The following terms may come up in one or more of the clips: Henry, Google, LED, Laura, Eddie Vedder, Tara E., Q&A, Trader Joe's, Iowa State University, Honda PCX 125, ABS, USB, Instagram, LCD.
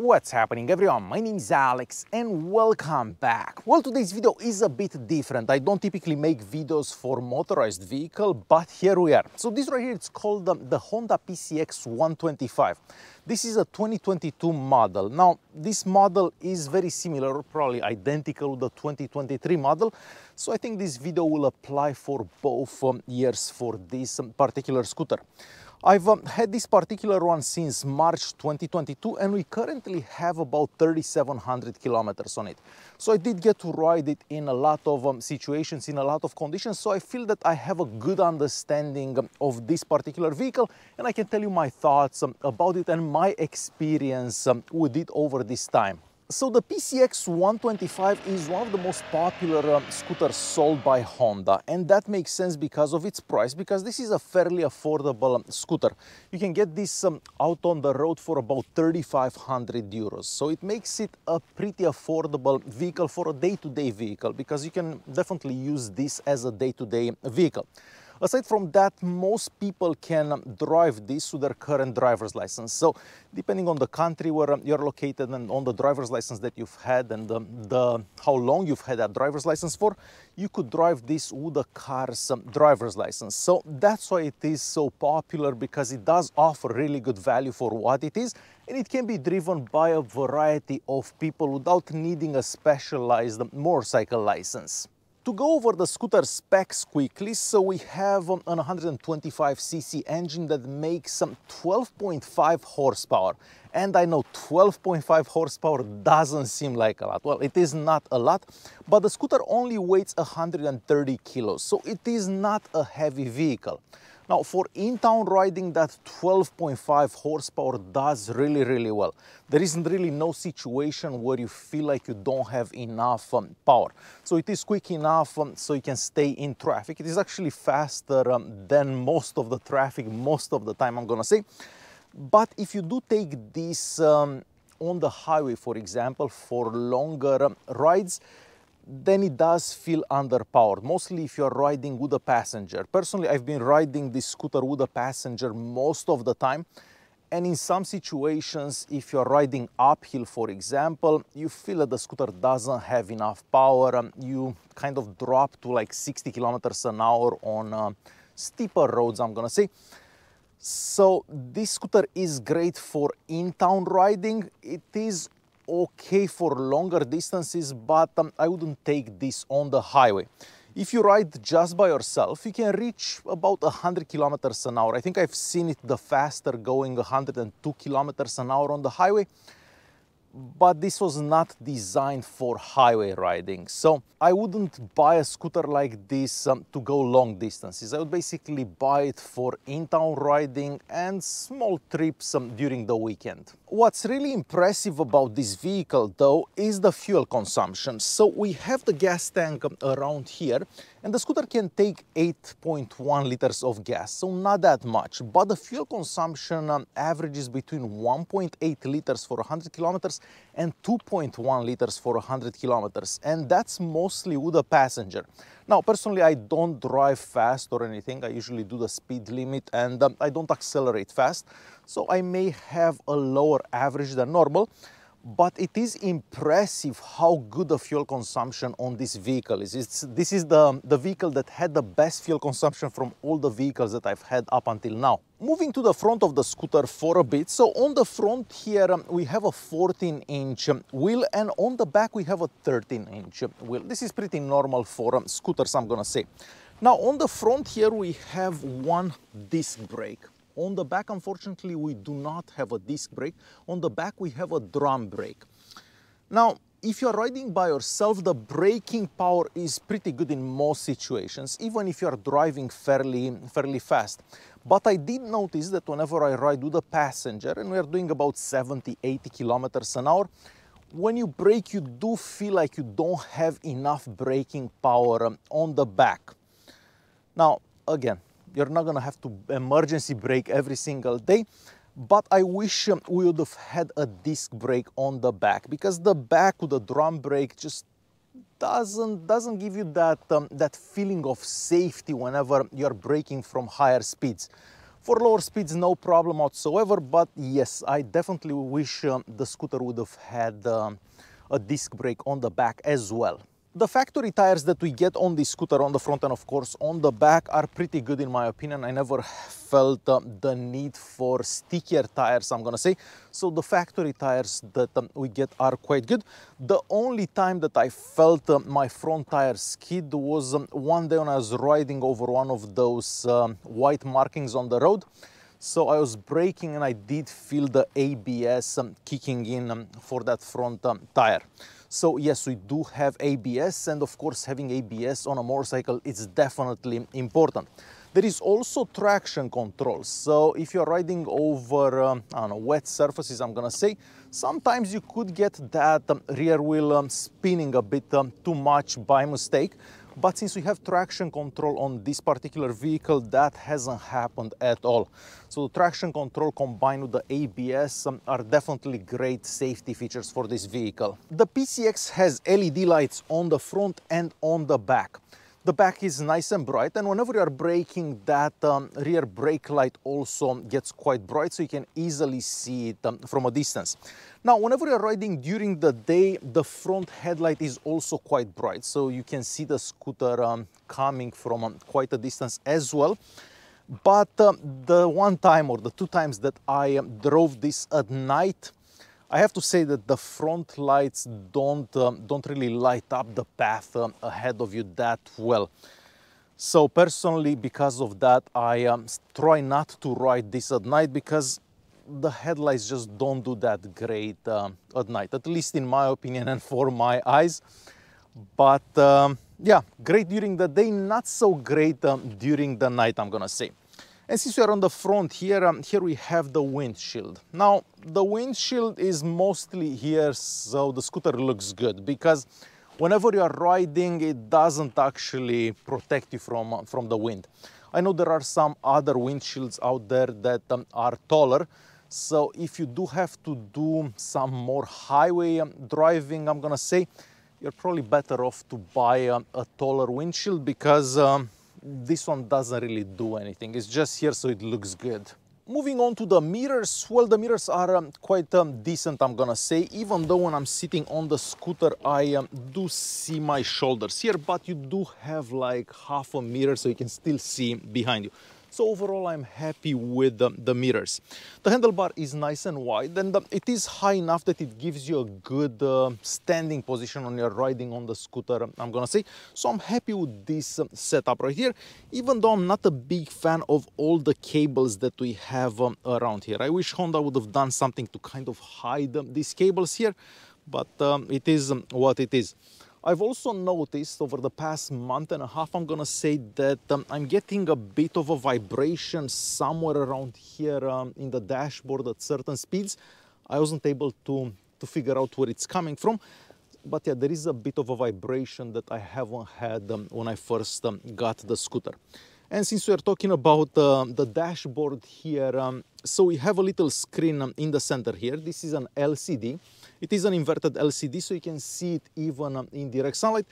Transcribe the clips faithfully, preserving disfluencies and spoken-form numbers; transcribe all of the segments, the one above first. What's happening, everyone? My name is Alex and welcome back. Well, today's video is a bit different. I don't typically make videos for motorized vehicle, but here we are. So this right here, it's called um, the Honda P C X one twenty-five. This is a twenty twenty-two model. Now, this model is very similar, probably identical to the twenty twenty-three model. So I think this video will apply for both um, years for this um, particular scooter. I've um, had this particular one since March twenty twenty-two and we currently have about thirty-seven hundred kilometers on it. So I did get to ride it in a lot of um, situations, in a lot of conditions, so I feel that I have a good understanding um, of this particular vehicle, and I can tell you my thoughts um, about it and my experience um, with it over this time. So the P C X one twenty-five is one of the most popular um, scooters sold by Honda, and that makes sense because of its price, because this is a fairly affordable um, scooter. You can get this um, out on the road for about thirty-five hundred euros, so it makes it a pretty affordable vehicle for a day-to-day vehicle, because you can definitely use this as a day-to-day vehicle. Aside from that, most people can drive this with their current driver's license. So depending on the country where you're located and on the driver's license that you've had and the, the, how long you've had that driver's license for, you could drive this with a car's driver's license. So that's why it is so popular, because it does offer really good value for what it is. And it can be driven by a variety of people without needing a specialized motorcycle license. To go over the scooter specs quickly, so we have um, an one twenty-five c c engine that makes some um, twelve point five horsepower. And I know twelve point five horsepower doesn't seem like a lot. Well, it is not a lot, but the scooter only weighs one hundred thirty kilos, so it is not a heavy vehicle. Now, for in-town riding, that twelve point five horsepower does really, really well. There isn't really no situation where you feel like you don't have enough um, power. So it is quick enough um, so you can stay in traffic. It is actually faster um, than most of the traffic, most of the time, I'm gonna say. But if you do take this um, on the highway, for example, for longer um, rides, then it does feel underpowered, mostly if you're riding with a passenger. Personally, I've been riding this scooter with a passenger most of the time, and in some situations, if you're riding uphill, for example, you feel that the scooter doesn't have enough power, and you kind of drop to like sixty kilometers an hour on uh, steeper roads, I'm gonna say. So this scooter is great for in-town riding. It is okay for longer distances, but um, I wouldn't take this on the highway. If you ride just by yourself, you can reach about one hundred kilometers an hour. I think I've seen it the faster going one hundred two kilometers an hour on the highway, but this was not designed for highway riding. So I wouldn't buy a scooter like this um, to go long distances. I would basically buy it for in-town riding and small trips um, during the weekend. What's really impressive about this vehicle, though, is the fuel consumption. So we have the gas tank around here, and the scooter can take eight point one liters of gas, so not that much. But the fuel consumption um, averages between one point eight liters for one hundred kilometers and two point one liters for one hundred kilometers, and that's mostly with a passenger. Now, personally, I don't drive fast or anything. I usually do the speed limit, and um, I don't accelerate fast, so I may have a lower average than normal, but it is impressive how good the fuel consumption on this vehicle is. It's, this is the, the vehicle that had the best fuel consumption from all the vehicles that I've had up until now. Moving to the front of the scooter for a bit. So on the front here, um, we have a fourteen inch um, wheel, and on the back we have a thirteen inch um, wheel. This is pretty normal for um, scooters, I'm gonna say. Now, on the front here, we have one disc brake. On the back, unfortunately, we do not have a disc brake. On the back, we have a drum brake. Now, if you're riding by yourself, the braking power is pretty good in most situations, even if you're driving fairly, fairly fast. But I did notice that whenever I ride with a passenger, and we're doing about seventy, eighty kilometers an hour, when you brake, you do feel like you don't have enough braking power um, on the back. Now, again, you're not gonna have to emergency brake every single day, but I wish um, we would have had a disc brake on the back, because the back with the drum brake just doesn't doesn't give you that um, that feeling of safety whenever you're braking from higher speeds. For lower speeds, no problem whatsoever, but yes, I definitely wish um, the scooter would have had um, a disc brake on the back as well. The factory tires that we get on this scooter on the front and of course on the back are pretty good in my opinion. I never felt um, the need for stickier tires, I'm gonna say. So the factory tires that um, we get are quite good. The only time that I felt um, my front tire skid was um, one day when I was riding over one of those um, white markings on the road. So I was braking and I did feel the A B S um, kicking in um, for that front um, tire. So yes, we do have A B S, and of course having A B S on a motorcycle is definitely important. There is also traction control. So if you're riding over um, I don't know, wet surfaces, I'm gonna say, sometimes you could get that um, rear wheel um, spinning a bit um, too much by mistake. But since we have traction control on this particular vehicle, that hasn't happened at all. So the traction control combined with the A B S um, are definitely great safety features for this vehicle. The P C X has L E D lights on the front and on the back. The back is nice and bright, and whenever you are braking, that um, rear brake light also gets quite bright, so you can easily see it um, from a distance. Now, whenever you're riding during the day, the front headlight is also quite bright, so you can see the scooter um, coming from um, quite a distance as well. But um, the one time or the two times that I um, drove this at night, I have to say that the front lights don't, um, don't really light up the path um, ahead of you that well. So personally, because of that, I um, try not to ride this at night because the headlights just don't do that great um, at night, at least in my opinion and for my eyes. But um, yeah, great during the day, not so great um, during the night, I'm gonna say. And since we are on the front here, um, here we have the windshield. Now, the windshield is mostly here so the scooter looks good, because whenever you are riding, it doesn't actually protect you from, uh, from the wind. I know there are some other windshields out there that um, are taller, so if you do have to do some more highway um, driving, I'm gonna say, you're probably better off to buy um, a taller windshield, because um, this one doesn't really do anything. It's just here so it looks good. Moving on to the mirrors, well, the mirrors are um, quite um, decent, I'm gonna say, even though when I'm sitting on the scooter, I um, do see my shoulders here, but you do have like half a mirror, so you can still see behind you. So overall, I'm happy with um, the mirrors. The handlebar is nice and wide, and um, it is high enough that it gives you a good uh, standing position when you're riding on the scooter, I'm gonna say. So I'm happy with this um, setup right here, even though I'm not a big fan of all the cables that we have um, around here. I wish Honda would have done something to kind of hide um, these cables here, but um, it is um, what it is. I've also noticed over the past month and a half, I'm gonna say, that um, I'm getting a bit of a vibration somewhere around here um, in the dashboard at certain speeds. I wasn't able to, to figure out where it's coming from, but yeah, there is a bit of a vibration that I haven't had um, when I first um, got the scooter. And since we're talking about uh, the dashboard here, um, so we have a little screen um, in the center here. This is an L C D. It is an inverted L C D, so you can see it even um, in direct sunlight,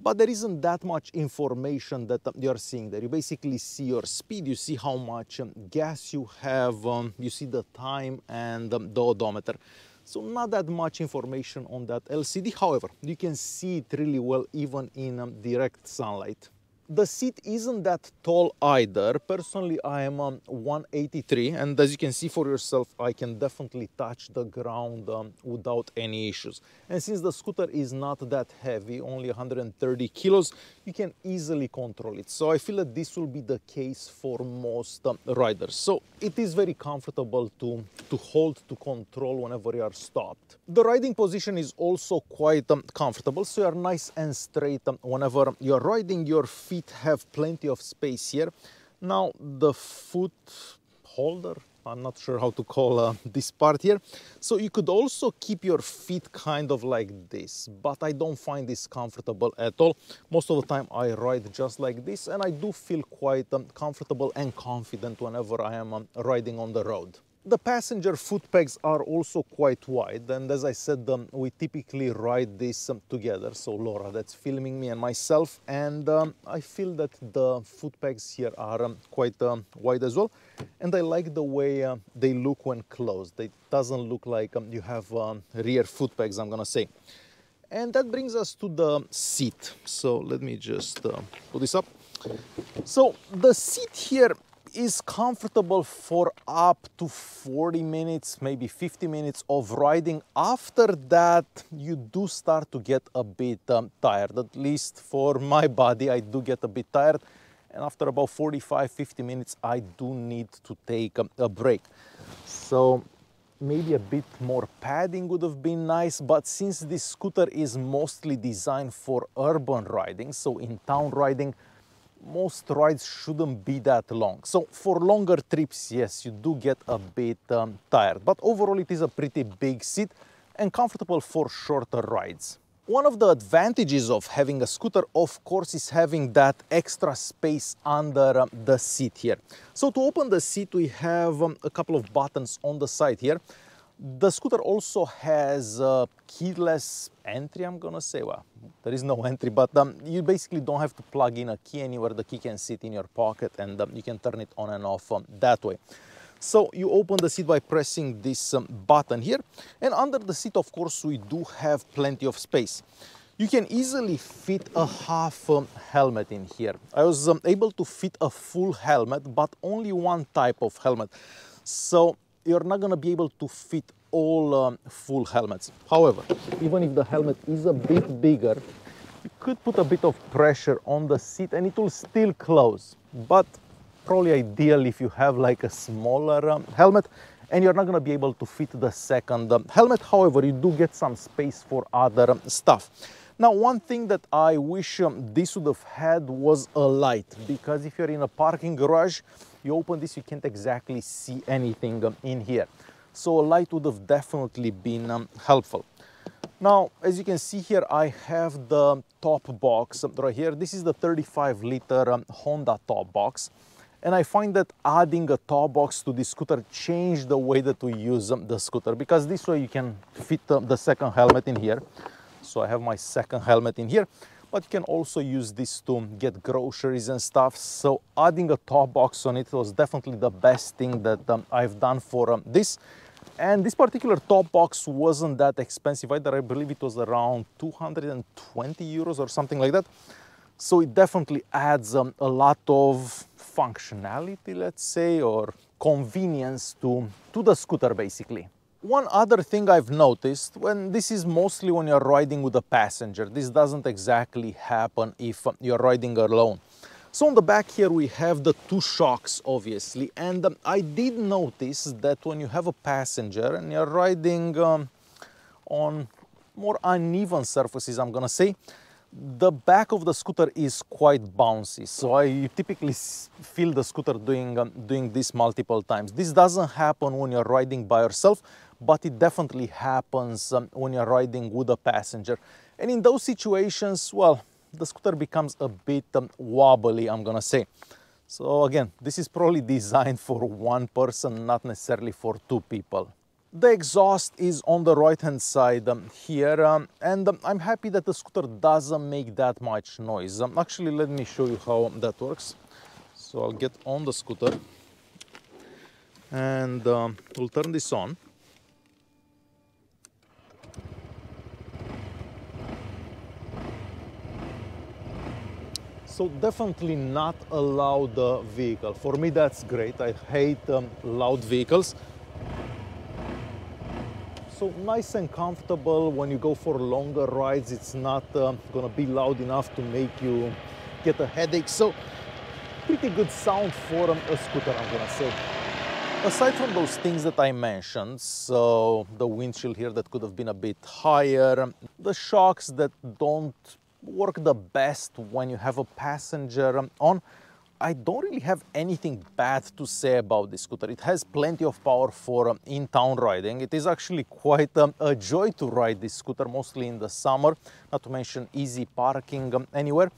but there isn't that much information that um, you're seeing there. You basically see your speed, you see how much um, gas you have, um, you see the time and um, the odometer. So not that much information on that L C D. However, you can see it really well even in um, direct sunlight. The seat isn't that tall either. Personally, I am um, one eighty-three, and as you can see for yourself, I can definitely touch the ground um, without any issues. And since the scooter is not that heavy, only one hundred thirty kilos, you can easily control it. So I feel that this will be the case for most um, riders. So it is very comfortable to, to hold, to control whenever you are stopped. The riding position is also quite um, comfortable, so you are nice and straight um, whenever you are riding. Your feet have plenty of space here. Now the foot holder, I'm not sure how to call uh, this part here. So you could also keep your feet kind of like this, but I don't find this comfortable at all. Most of the time I ride just like this, and I do feel quite um, comfortable and confident whenever I am um, riding on the road. The passenger foot pegs are also quite wide, and as I said, um, we typically ride this um, together. So Laura, that's filming me and myself, and um, I feel that the foot pegs here are um, quite um, wide as well. And I like the way uh, they look when closed. It doesn't look like um, you have um, rear foot pegs, I'm gonna say. And that brings us to the seat. So let me just uh, put this up. So the seat here is comfortable for up to forty minutes, maybe fifty minutes of riding. After that, you do start to get a bit um, tired. At least for my body, I do get a bit tired. And after about forty-five, fifty minutes, I do need to take um, a break. So maybe a bit more padding would have been nice, but since this scooter is mostly designed for urban riding, so in town riding, most rides shouldn't be that long. So for longer trips, yes, you do get a bit um, tired, but overall it is a pretty big seat and comfortable for shorter rides. One of the advantages of having a scooter, of course, is having that extra space under um, the seat here. So to open the seat, we have um, a couple of buttons on the side here. The scooter also has uh, keyless entry, I'm gonna say. Well, there is no entry, but um, you basically don't have to plug in a key anywhere. The key can sit in your pocket, and um, you can turn it on and off um, that way. So you open the seat by pressing this um, button here. And under the seat, of course, we do have plenty of space. You can easily fit a half um, helmet in here. I was um, able to fit a full helmet, but only one type of helmet. So you're not going to be able to fit all um, full helmets. However, even if the helmet is a bit bigger, you could put a bit of pressure on the seat and it will still close. But probably ideal if you have like a smaller um, helmet and you're not going to be able to fit the second um, helmet. However, you do get some space for other um, stuff. Now, one thing that I wish um, this would have had was a light, because if you're in a parking garage, you open this, you can't exactly see anything um, in here. So a light would have definitely been um, helpful. Now, as you can see here, I have the top box right here. This is the thirty-five liter um, Honda top box. And I find that adding a top box to this scooter changed the way that we use um, the scooter, because this way you can fit um, the second helmet in here. So I have my second helmet in here, but you can also use this to get groceries and stuff. So adding a top box on it was definitely the best thing that um, I've done for um, this. And this particular top box wasn't that expensive either. I believe it was around two hundred twenty euros or something like that. So it definitely adds um, a lot of functionality, let's say, or convenience to, to the scooter, basically. One other thing I've noticed, when this is mostly when you're riding with a passenger, this doesn't exactly happen if you're riding alone. So on the back here we have the two shocks, obviously, and um, I did notice that when you have a passenger and you're riding um, on more uneven surfaces, I'm gonna say, the back of the scooter is quite bouncy, so I typically feel the scooter doing, um, doing this multiple times. This doesn't happen when you're riding by yourself, but it definitely happens um, when you're riding with a passenger. And in those situations, well, the scooter becomes a bit um, wobbly, I'm gonna say. So again, this is probably designed for one person, not necessarily for two people. The exhaust is on the right-hand side um, here, um, and um, I'm happy that the scooter doesn't make that much noise. Um, actually, let me show you how that works. So I'll get on the scooter, and um, we'll turn this on. So definitely not a loud uh, vehicle. For me, that's great. I hate um, loud vehicles. So nice and comfortable when you go for longer rides. It's not uh, gonna be loud enough to make you get a headache. So pretty good sound for um, a scooter, I'm gonna say. Aside from those things that I mentioned, so the windshield here that could have been a bit higher, the shocks that don't work the best when you have a passenger um, on, I don't really have anything bad to say about this scooter. It has plenty of power for um, in-town riding. It is actually quite um, a joy to ride this scooter, mostly in the summer, not to mention easy parking um, anywhere.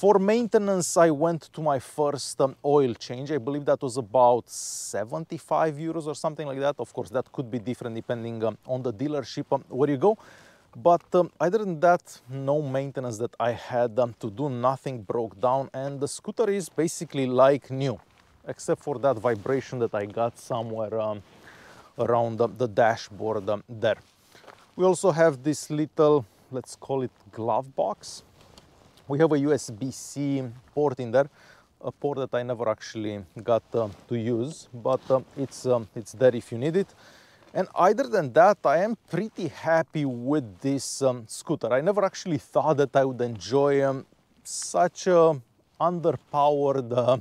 For maintenance, I went to my first um, oil change. I believe that was about seventy-five euros or something like that. Of course, that could be different depending um, on the dealership um, where you go. But um, other than that, no maintenance that I had um, to do, nothing broke down. And the scooter is basically like new, except for that vibration that I got somewhere um, around um, the dashboard um, there. We also have this little, let's call it glove box. We have a U S B C port in there, a port that I never actually got uh, to use, but um, it's, um, it's there if you need it. And other than that, I am pretty happy with this um, scooter. I never actually thought that I would enjoy um, such a underpowered uh,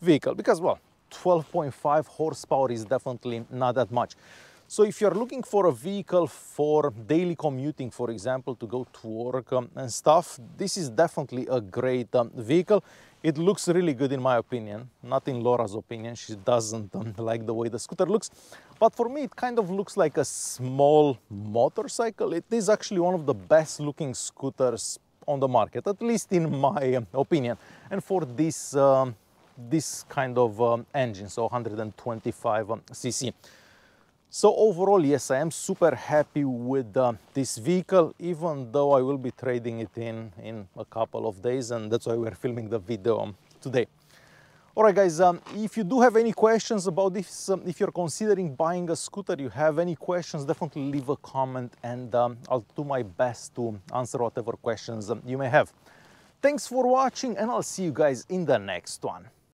vehicle because, well, twelve point five horsepower is definitely not that much. So if you're looking for a vehicle for daily commuting, for example, to go to work um, and stuff, this is definitely a great um, vehicle. It looks really good in my opinion, not in Laura's opinion. She doesn't um, like the way the scooter looks. But for me, it kind of looks like a small motorcycle. It is actually one of the best looking scooters on the market, at least in my opinion. And for this, um, this kind of um, engine, so one twenty-five C C. So overall, yes, I am super happy with uh, this vehicle, even though I will be trading it in in a couple of days, and that's why we're filming the video today. All right, guys, um, if you do have any questions about this, um, if you're considering buying a scooter, you have any questions, definitely leave a comment, and um, I'll do my best to answer whatever questions um, you may have. Thanks for watching, and I'll see you guys in the next one.